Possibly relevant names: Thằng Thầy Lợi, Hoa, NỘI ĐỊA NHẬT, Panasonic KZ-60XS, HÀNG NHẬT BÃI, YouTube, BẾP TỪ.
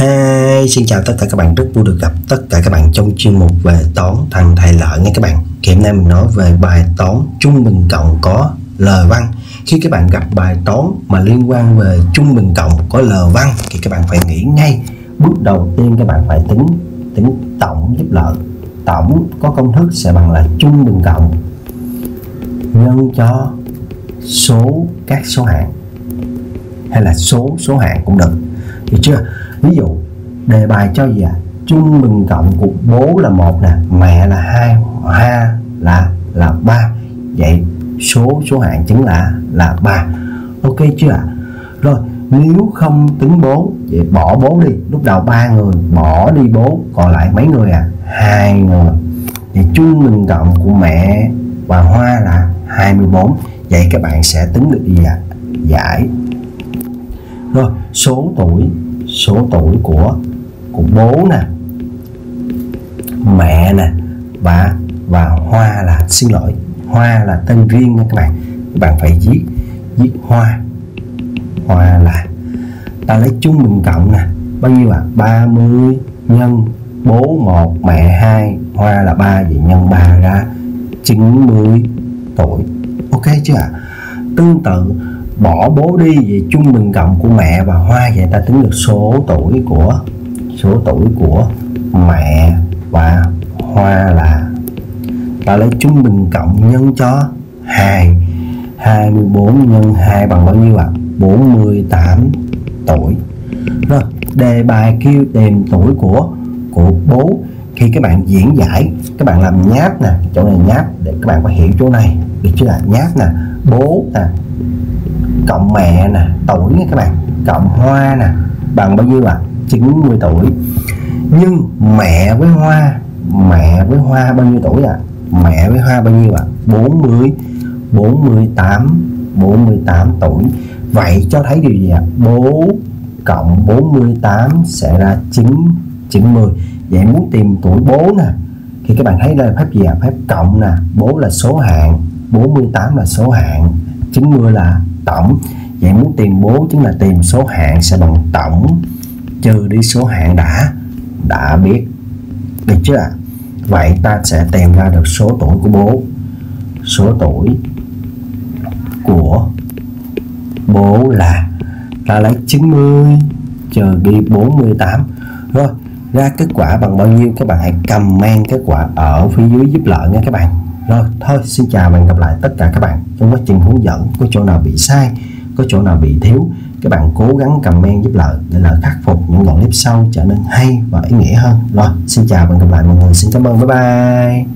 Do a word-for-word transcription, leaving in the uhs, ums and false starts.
Hi, xin chào tất cả các bạn, rất vui được gặp tất cả các bạn trong chuyên mục về toán Thằng Thầy Lợi nha các bạn. Thì hôm nay mình nói về bài toán trung bình cộng có lời văn. Khi các bạn gặp bài toán mà liên quan về trung bình cộng có lời văn thì các bạn phải nghĩ ngay. Bước đầu tiên các bạn phải tính tính tổng giúp lợi. Tổng có công thức sẽ bằng là trung bình cộng nhân cho số các số hạng, hay là số số hạng cũng được, được chưa? Ví dụ đề bài cho gì ạ? À? Trung bình cộng của bố là một nè, mẹ là hai, ha là là ba. Vậy số số hạng chính là là ba. Ok chưa ạ? À? Rồi, nếu không tính bố, vậy bỏ bố đi. Lúc đầu ba người, bỏ đi bố, còn lại mấy người à? Hai người. Vậy trung bình cộng của mẹ và Hoa là hai mươi bốn. Vậy các bạn sẽ tính được gì ạ? À? Giải. Rồi, số tuổi số tuổi của của bố nè, mẹ nè và và Hoa là, xin lỗi, Hoa là tên riêng nha các bạn. Các bạn phải viết viết Hoa. Hoa là ta lấy trung bình cộng nè, bao nhiêu ạ? À? ba mươi nhân bố một, mẹ hai, Hoa là ba, vậy nhân ba ra chín mươi tuổi. Ok chưa ạ? À? Tương tự bỏ bố đi, về trung bình cộng của mẹ và Hoa, vậy ta tính được số tuổi của số tuổi của mẹ và Hoa là ta lấy trung bình cộng nhân cho hai. Hai mươi bốn nhân hai bằng bao nhiêu ạ? À? bốn mươi tám tuổi. Rồi đề bài kêu tìm tuổi của của bố. Khi các bạn diễn giải, các bạn làm nháp nè, chỗ này nháp để các bạn có hiểu chỗ này, được chưa ạ? Nháp nè, bố nè cộng mẹ nè, tuổi nha các bạn, cộng Hoa nè bằng bao nhiêu ạ? À? chín mươi tuổi. Nhưng mẹ với Hoa, mẹ với Hoa bao nhiêu tuổi ạ? À? Mẹ với Hoa bao nhiêu ạ? À? bốn mươi bốn mươi tám bốn mươi tám tuổi. Vậy cho thấy điều gì ạ? À? Bố cộng bốn mươi tám sẽ ra chín chín mươi. Vậy muốn tìm tuổi bố nè thì các bạn thấy đây là phép gì ạ? À? Phép cộng nè, bố là số hạng, bốn mươi tám là số hạng, chín mươi là tổng. Vậy muốn tìm bố chính là tìm số hạng sẽ bằng tổng trừ đi số hạng đã đã biết, được chưa ạ? Vậy ta sẽ tìm ra được số tuổi của bố. Số tuổi của bố là ta lấy chín mươi trừ đi bốn mươi tám. Rồi ra kết quả bằng bao nhiêu các bạn hãy comment kết quả ở phía dưới giúp lợi nha các bạn. Rồi, thôi xin chào và hẹn gặp lại tất cả các bạn. Trong quá trình hướng dẫn có chỗ nào bị sai, có chỗ nào bị thiếu, các bạn cố gắng comment giúp Lợi để Lợi khắc phục những đoạn clip sau trở nên hay và ý nghĩa hơn. Rồi, xin chào và hẹn gặp lại mọi người. Xin cảm ơn, bye bye.